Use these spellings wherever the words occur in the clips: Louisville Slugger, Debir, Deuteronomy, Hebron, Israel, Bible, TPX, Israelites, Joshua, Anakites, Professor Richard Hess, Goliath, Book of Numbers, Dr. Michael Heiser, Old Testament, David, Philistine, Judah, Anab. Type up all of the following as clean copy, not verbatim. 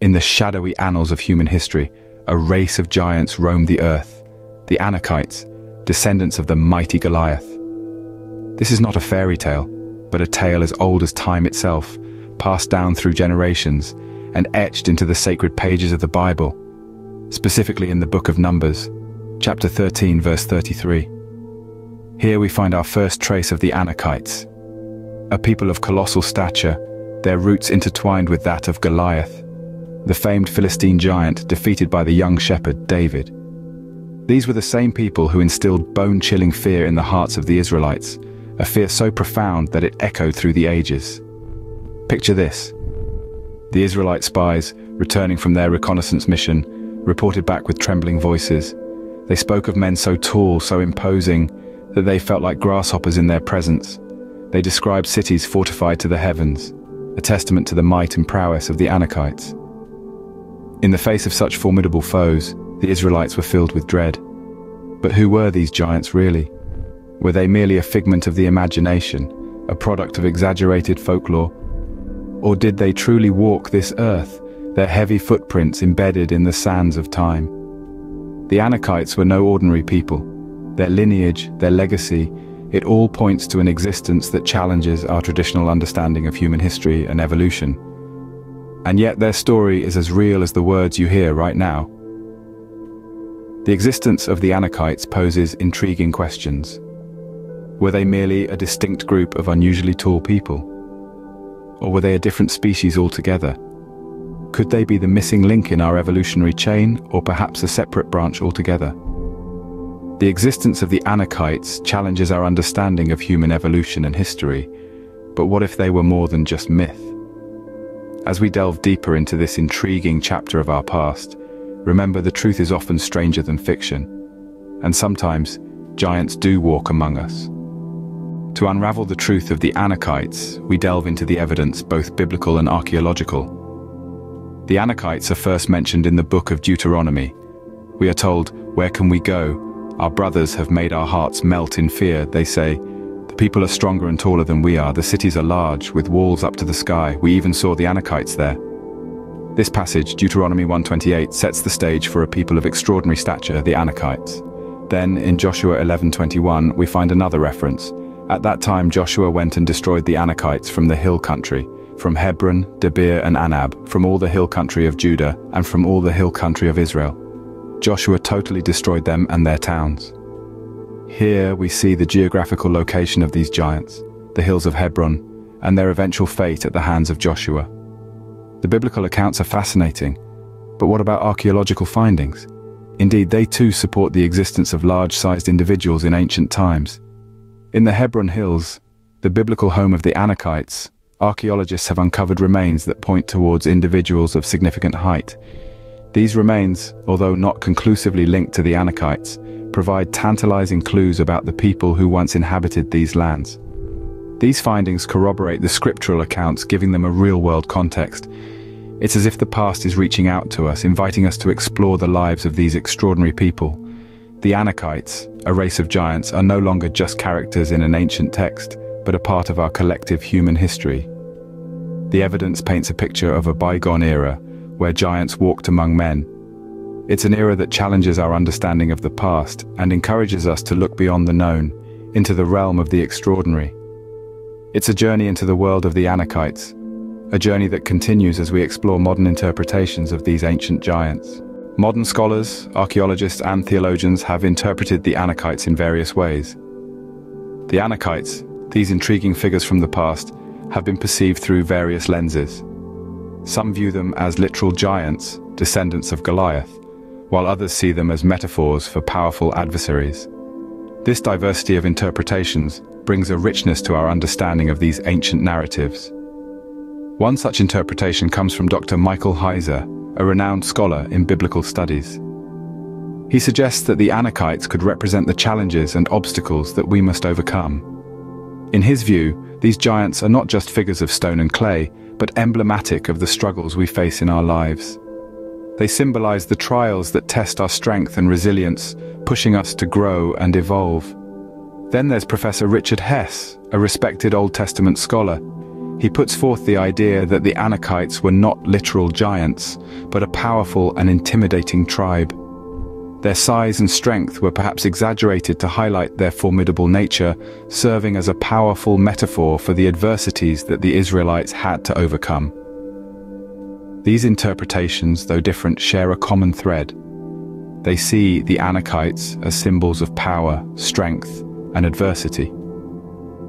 In the shadowy annals of human history, a race of giants roamed the earth, the Anakites, descendants of the mighty Goliath. This is not a fairy tale, but a tale as old as time itself, passed down through generations and etched into the sacred pages of the Bible, specifically in the Book of Numbers, chapter 13, verse 33. Here we find our first trace of the Anakites, a people of colossal stature, their roots intertwined with that of Goliath, the famed Philistine giant defeated by the young shepherd David. These were the same people who instilled bone-chilling fear in the hearts of the Israelites, a fear so profound that it echoed through the ages. Picture this. The Israelite spies, returning from their reconnaissance mission, reported back with trembling voices. They spoke of men so tall, so imposing, that they felt like grasshoppers in their presence. They described cities fortified to the heavens, a testament to the might and prowess of the Anakites. In the face of such formidable foes, the Israelites were filled with dread. But who were these giants really? Were they merely a figment of the imagination, a product of exaggerated folklore? Or did they truly walk this earth, their heavy footprints embedded in the sands of time? The Anakites were no ordinary people. Their lineage, their legacy, it all points to an existence that challenges our traditional understanding of human history and evolution. And yet their story is as real as the words you hear right now. The existence of the Anakites poses intriguing questions. Were they merely a distinct group of unusually tall people? Or were they a different species altogether? Could they be the missing link in our evolutionary chain, or perhaps a separate branch altogether? The existence of the Anakites challenges our understanding of human evolution and history, but what if they were more than just myth? As we delve deeper into this intriguing chapter of our past, remember the truth is often stranger than fiction, and sometimes giants do walk among us. To unravel the truth of the Anakites, we delve into the evidence, both biblical and archaeological. The Anakites are first mentioned in the Book of Deuteronomy. We are told, "Where can we go? Our brothers have made our hearts melt in fear," they say. "The people are stronger and taller than we are. The cities are large, with walls up to the sky. We even saw the Anakites there." This passage, Deuteronomy 1:28, sets the stage for a people of extraordinary stature, the Anakites. Then, in Joshua 11:21, we find another reference. At that time, Joshua went and destroyed the Anakites from the hill country, from Hebron, Debir and Anab, from all the hill country of Judah, and from all the hill country of Israel. Joshua totally destroyed them and their towns. Here we see the geographical location of these giants, the hills of Hebron, and their eventual fate at the hands of Joshua. The biblical accounts are fascinating, but what about archaeological findings? Indeed, they too support the existence of large-sized individuals in ancient times. In the Hebron Hills, the biblical home of the Anakites, archaeologists have uncovered remains that point towards individuals of significant height. These remains, although not conclusively linked to the Anakites, provide tantalizing clues about the people who once inhabited these lands. These findings corroborate the scriptural accounts, giving them a real-world context. It's as if the past is reaching out to us, inviting us to explore the lives of these extraordinary people. The Anakites, a race of giants, are no longer just characters in an ancient text, but a part of our collective human history. The evidence paints a picture of a bygone era, where giants walked among men. It's an era that challenges our understanding of the past and encourages us to look beyond the known, into the realm of the extraordinary. It's a journey into the world of the Anakites, a journey that continues as we explore modern interpretations of these ancient giants. Modern scholars, archaeologists and theologians have interpreted the Anakites in various ways. The Anakites, these intriguing figures from the past, have been perceived through various lenses. Some view them as literal giants, descendants of Goliath, while others see them as metaphors for powerful adversaries. This diversity of interpretations brings a richness to our understanding of these ancient narratives. One such interpretation comes from Dr. Michael Heiser, a renowned scholar in biblical studies. He suggests that the Anakites could represent the challenges and obstacles that we must overcome. In his view, these giants are not just figures of stone and clay, but emblematic of the struggles we face in our lives. They symbolize the trials that test our strength and resilience, pushing us to grow and evolve. Then there's Professor Richard Hess, a respected Old Testament scholar. He puts forth the idea that the Anakites were not literal giants, but a powerful and intimidating tribe. Their size and strength were perhaps exaggerated to highlight their formidable nature, serving as a powerful metaphor for the adversities that the Israelites had to overcome. These interpretations, though different, share a common thread. They see the Anakites as symbols of power, strength, and adversity.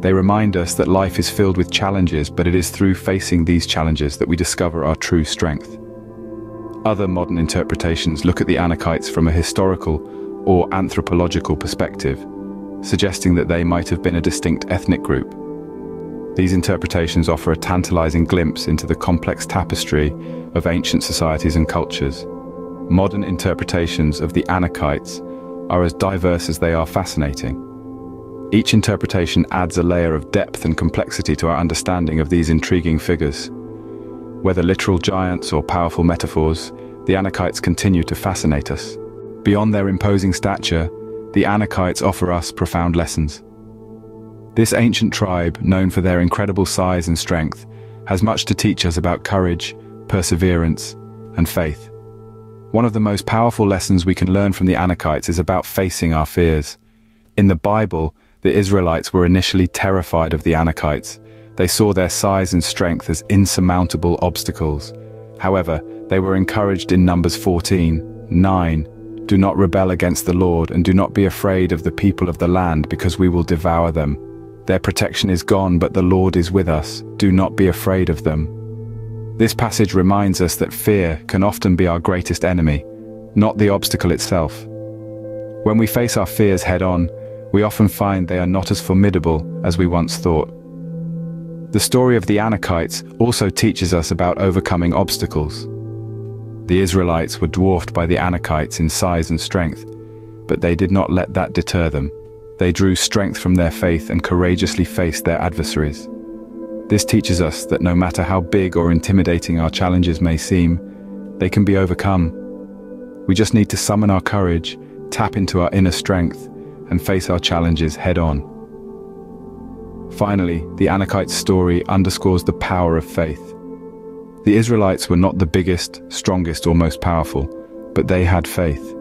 They remind us that life is filled with challenges, but it is through facing these challenges that we discover our true strength. Other modern interpretations look at the Anakites from a historical or anthropological perspective, suggesting that they might have been a distinct ethnic group. These interpretations offer a tantalizing glimpse into the complex tapestry of ancient societies and cultures. Modern interpretations of the Anakites are as diverse as they are fascinating. Each interpretation adds a layer of depth and complexity to our understanding of these intriguing figures. Whether literal giants or powerful metaphors, the Anakites continue to fascinate us. Beyond their imposing stature, the Anakites offer us profound lessons. This ancient tribe, known for their incredible size and strength, has much to teach us about courage, perseverance, and faith. One of the most powerful lessons we can learn from the Anakites is about facing our fears. In the Bible, the Israelites were initially terrified of the Anakites. They saw their size and strength as insurmountable obstacles. However, they were encouraged in Numbers 14:9, "Do not rebel against the Lord, and do not be afraid of the people of the land, because we will devour them. Their protection is gone, but the Lord is with us. Do not be afraid of them." This passage reminds us that fear can often be our greatest enemy, not the obstacle itself. When we face our fears head-on, we often find they are not as formidable as we once thought. The story of the Anakites also teaches us about overcoming obstacles. The Israelites were dwarfed by the Anakites in size and strength, but they did not let that deter them. They drew strength from their faith and courageously faced their adversaries. This teaches us that no matter how big or intimidating our challenges may seem, they can be overcome. We just need to summon our courage, tap into our inner strength, and face our challenges head-on. Finally, the Anakites' story underscores the power of faith. The Israelites were not the biggest, strongest, or most powerful, but they had faith.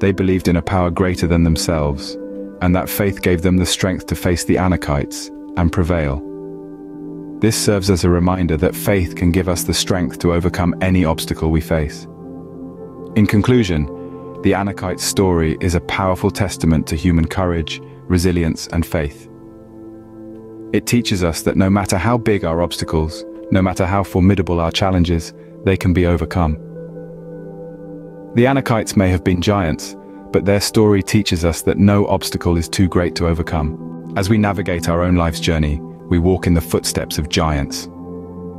They believed in a power greater than themselves, and that faith gave them the strength to face the Anakites and prevail. This serves as a reminder that faith can give us the strength to overcome any obstacle we face. In conclusion, the Anakites' story is a powerful testament to human courage, resilience, and faith. It teaches us that no matter how big our obstacles, no matter how formidable our challenges, they can be overcome. The Anakites may have been giants, but their story teaches us that no obstacle is too great to overcome. As we navigate our own life's journey, we walk in the footsteps of giants.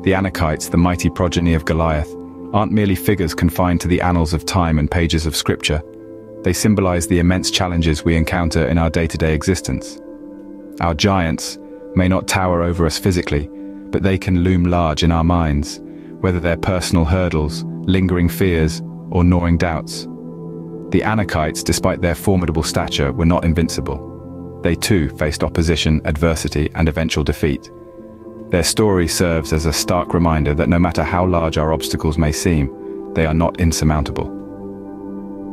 The Anakites, the mighty progeny of Goliath, aren't merely figures confined to the annals of time and pages of scripture. They symbolize the immense challenges we encounter in our day-to-day existence. Our giants may not tower over us physically, but they can loom large in our minds, whether they're personal hurdles, lingering fears, or gnawing doubts. The Anakites, despite their formidable stature, were not invincible. They too faced opposition, adversity, and eventual defeat. Their story serves as a stark reminder that no matter how large our obstacles may seem, they are not insurmountable.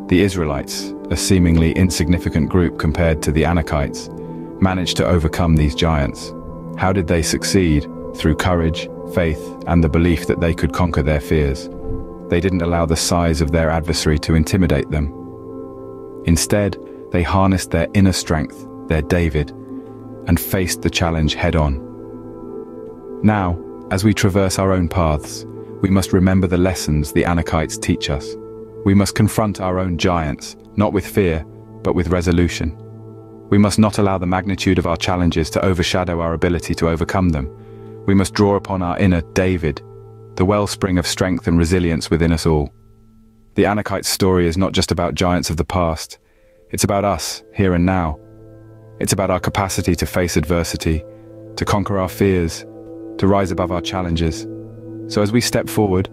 The Israelites, a seemingly insignificant group compared to the Anakites, managed to overcome these giants. How did they succeed? Through courage, faith, and the belief that they could conquer their fears. They didn't allow the size of their adversary to intimidate them. Instead, they harnessed their inner strength, their David, and faced the challenge head-on. Now, as we traverse our own paths, we must remember the lessons the Anakites teach us. We must confront our own giants, not with fear, but with resolution. We must not allow the magnitude of our challenges to overshadow our ability to overcome them. We must draw upon our inner David, the wellspring of strength and resilience within us all. The Anakites' story is not just about giants of the past. It's about us, here and now. It's about our capacity to face adversity, to conquer our fears, to rise above our challenges. So as we step forward,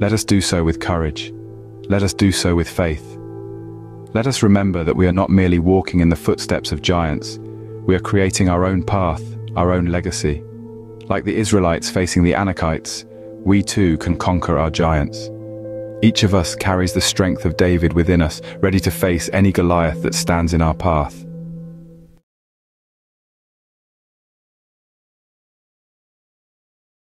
let us do so with courage. Let us do so with faith. Let us remember that we are not merely walking in the footsteps of giants. We are creating our own path, our own legacy. Like the Israelites facing the Anakites, we too can conquer our giants. Each of us carries the strength of David within us, ready to face any Goliath that stands in our path.